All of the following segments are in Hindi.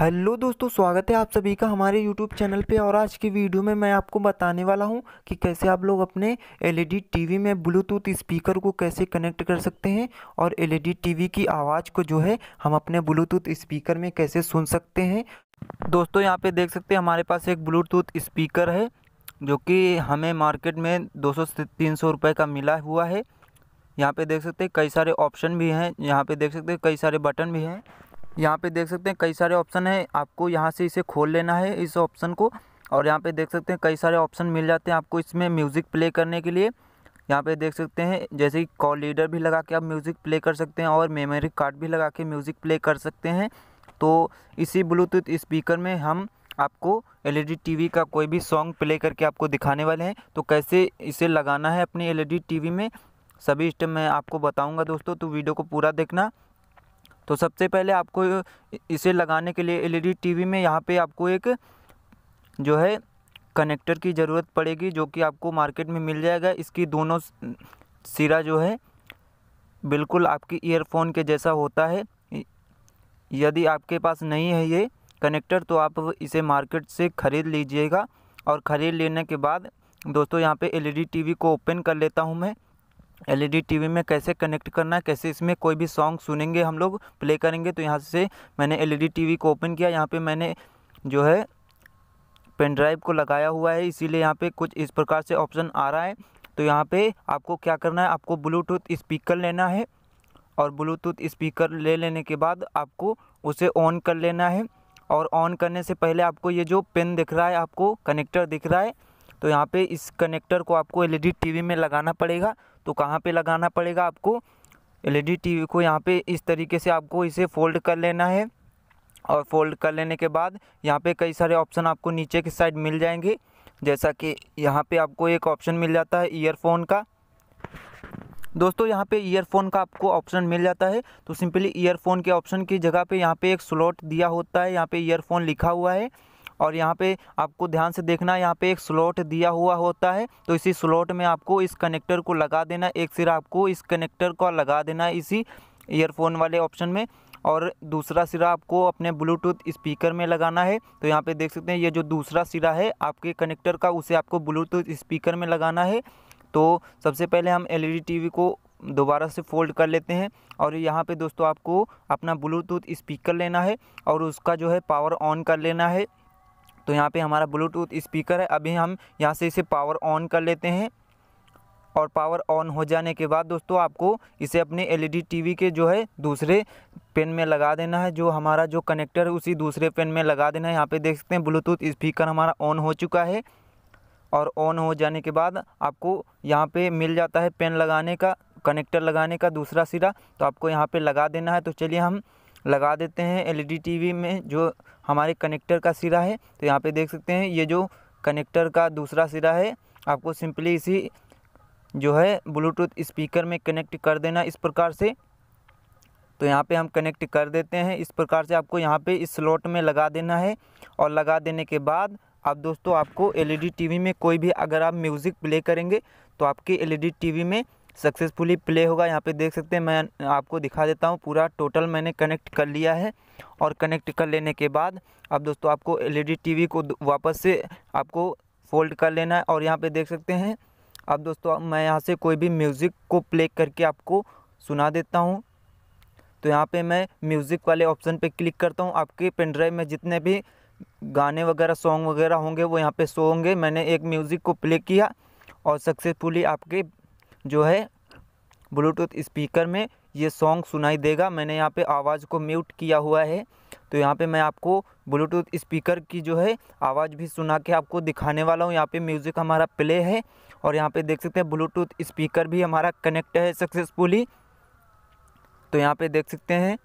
हेलो दोस्तों, स्वागत है आप सभी का हमारे यूट्यूब चैनल पे। और आज की वीडियो में मैं आपको बताने वाला हूं कि कैसे आप लोग अपने एलईडी टीवी में ब्लूटूथ स्पीकर को कैसे कनेक्ट कर सकते हैं और एलईडी टीवी की आवाज़ को जो है हम अपने ब्लूटूथ स्पीकर में कैसे सुन सकते हैं। दोस्तों यहां पे देख सकते हैं हमारे पास एक ब्लूटूथ स्पीकर है जो कि हमें मार्केट में 200 से 300 रुपये का मिला हुआ है। यहाँ पर देख सकते हैं कई सारे ऑप्शन भी हैं, यहाँ पर देख सकते हैं कई सारे बटन भी हैं, यहाँ पे देख सकते हैं कई सारे ऑप्शन हैं। आपको यहाँ से इसे खोल लेना है इस ऑप्शन को, और यहाँ पे देख सकते हैं कई सारे ऑप्शन मिल जाते हैं आपको इसमें म्यूज़िक प्ले करने के लिए। यहाँ पे देख सकते हैं जैसे कि कॉल लीडर भी लगा के आप म्यूज़िक प्ले कर सकते हैं और मेमोरी कार्ड भी लगा के म्यूज़िक प्ले कर सकते हैं। तो इसी ब्लूटूथ स्पीकर में हम आपको एलईडी टीवी का कोई भी सॉन्ग प्ले करके आपको दिखाने वाले हैं। तो कैसे इसे लगाना है अपनी एलईडी टीवी में, सभी स्टेप मैं आपको बताऊँगा दोस्तों, तो वीडियो को पूरा देखना। तो सबसे पहले आपको इसे लगाने के लिए एलईडी टीवी में यहाँ पे आपको एक जो है कनेक्टर की ज़रूरत पड़ेगी जो कि आपको मार्केट में मिल जाएगा। इसकी दोनों सिरा जो है बिल्कुल आपकी ईयरफोन के जैसा होता है। यदि आपके पास नहीं है ये कनेक्टर तो आप इसे मार्केट से ख़रीद लीजिएगा। और ख़रीद लेने के बाद दोस्तों यहाँ पे एलईडी टीवी को ओपन कर लेता हूँ मैं। एलईडी टीवी में कैसे कनेक्ट करना है, कैसे इसमें कोई भी सॉन्ग सुनेंगे हम लोग, प्ले करेंगे। तो यहाँ से मैंने एलईडी टीवी को ओपन किया। यहाँ पे मैंने जो है पेन ड्राइव को लगाया हुआ है, इसीलिए यहाँ पे कुछ इस प्रकार से ऑप्शन आ रहा है। तो यहाँ पे आपको क्या करना है, आपको ब्लूटूथ स्पीकर लेना है और ब्लूटूथ स्पीकर ले लेने के बाद आपको उसे ऑन कर लेना है। और ऑन करने से पहले आपको ये जो पेन दिख रहा है, आपको कनेक्टर दिख रहा है, तो यहाँ पे इस कनेक्टर को आपको एलईडी टीवी में लगाना पड़ेगा। तो कहाँ पे लगाना पड़ेगा, आपको एलईडी टीवी को यहाँ पे इस तरीके से आपको इसे फ़ोल्ड कर लेना है। और फोल्ड कर लेने के बाद यहाँ पे कई सारे ऑप्शन आपको नीचे की साइड मिल जाएंगे। जैसा कि यहाँ पे आपको एक ऑप्शन मिल जाता है ईयरफोन का। दोस्तों यहाँ पे ईयरफोन का आपको ऑप्शन मिल जाता है, तो सिंपली ईयरफोन के ऑप्शन की जगह पर यहाँ पर एक स्लॉट दिया होता है, यहाँ पर ईयरफोन लिखा हुआ है। और यहाँ पे आपको ध्यान से देखना, यहाँ पे एक स्लॉट दिया हुआ होता है, तो इसी स्लॉट में आपको इस कनेक्टर को लगा देना। एक सिरा आपको इस कनेक्टर को लगा देना है इसी ईयरफोन वाले ऑप्शन में, और दूसरा सिरा आपको अपने ब्लूटूथ स्पीकर में लगाना है। तो यहाँ पे देख सकते हैं ये जो दूसरा सिरा है आपके कनेक्टर का, उसे आपको ब्लूटूथ स्पीकर में लगाना है। तो सबसे पहले हम एलईडी टीवी को दोबारा से फोल्ड कर लेते हैं। और यहाँ पे दोस्तों आपको अपना ब्लूटूथ स्पीकर लेना है और उसका जो है पावर ऑन कर लेना है। तो यहाँ पे हमारा ब्लूटूथ स्पीकर है, अभी हम यहाँ से इसे पावर ऑन कर लेते हैं। और पावर ऑन हो जाने के बाद दोस्तों आपको इसे अपने एलईडी टीवी के जो है दूसरे पेन में लगा देना है, जो हमारा जो कनेक्टर है उसी दूसरे पेन में लगा देना है। यहाँ पे देख सकते हैं ब्लूटूथ स्पीकर हमारा ऑन हो चुका है। और ऑन हो जाने के बाद आपको यहाँ पर मिल जाता है पेन लगाने का, कनेक्टर लगाने का दूसरा सिरा, तो आपको यहाँ पर लगा देना है। तो चलिए हम लगा देते हैं एलईडी टीवी में जो हमारे कनेक्टर का सिरा है। तो यहाँ पे देख सकते हैं ये जो कनेक्टर का दूसरा सिरा है, आपको सिंपली इसी जो है ब्लूटूथ स्पीकर में कनेक्ट कर देना इस प्रकार से। तो यहाँ पे हम कनेक्ट कर देते हैं इस प्रकार से, आपको यहाँ पे इस स्लॉट में लगा देना है। और लगा देने के बाद अब दोस्तों आपको एलईडी टीवी में कोई भी अगर आप म्यूज़िक प्ले करेंगे तो आपके एलईडी टीवी में सक्सेसफुली प्ले होगा। यहाँ पे देख सकते हैं, मैं आपको दिखा देता हूँ, पूरा टोटल मैंने कनेक्ट कर लिया है। और कनेक्ट कर लेने के बाद अब दोस्तों आपको एलईडी टीवी को वापस से आपको फोल्ड कर लेना है। और यहाँ पे देख सकते हैं अब दोस्तों मैं यहाँ से कोई भी म्यूज़िक को प्ले करके आपको सुना देता हूँ। तो यहाँ पर मैं म्यूज़िक वाले ऑप्शन पर क्लिक करता हूँ। आपके पेन ड्राइव में जितने भी गाने वगैरह सॉन्ग वगैरह होंगे वो यहाँ पर शो होंगे। मैंने एक म्यूज़िक को प्ले किया और सक्सेसफुली आपके जो है ब्लूटूथ स्पीकर में ये सॉन्ग सुनाई देगा। मैंने यहाँ पे आवाज़ को म्यूट किया हुआ है, तो यहाँ पे मैं आपको ब्लूटूथ स्पीकर की जो है आवाज़ भी सुना के आपको दिखाने वाला हूँ। यहाँ पे म्यूज़िक हमारा प्ले है और यहाँ पे देख सकते हैं ब्लूटूथ स्पीकर भी हमारा कनेक्ट है सक्सेसफुली। तो यहाँ पे देख सकते हैं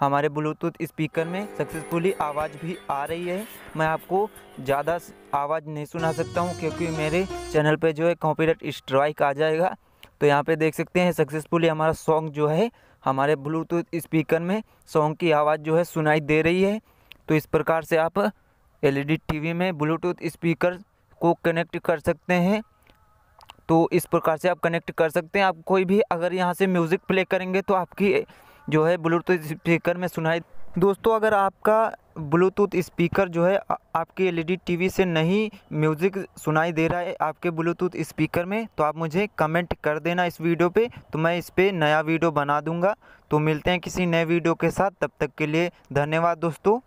हमारे ब्लूटूथ स्पीकर में सक्सेसफुली आवाज़ भी आ रही है। मैं आपको ज़्यादा आवाज़ नहीं सुना सकता हूँ क्योंकि मेरे चैनल पर जो है कॉपीराइट स्ट्राइक आ जाएगा। तो यहाँ पे देख सकते हैं सक्सेसफुली हमारा सॉन्ग जो है हमारे ब्लूटूथ स्पीकर में सॉन्ग की आवाज़ जो है सुनाई दे रही है। तो इस प्रकार से आप एलईडी टीवी में ब्लूटूथ स्पीकर को कनेक्ट कर सकते हैं। तो इस प्रकार से आप कनेक्ट कर सकते हैं। आप कोई भी अगर यहाँ से म्यूज़िक प्ले करेंगे तो आपकी जो है ब्लूटूथ स्पीकर में सुनाई। दोस्तों अगर आपका ब्लूटूथ स्पीकर जो है आपके एलईडी टीवी से नहीं म्यूज़िक सुनाई दे रहा है आपके ब्लूटूथ स्पीकर में, तो आप मुझे कमेंट कर देना इस वीडियो पे, तो मैं इस पे नया वीडियो बना दूंगा। तो मिलते हैं किसी नए वीडियो के साथ, तब तक के लिए धन्यवाद दोस्तों।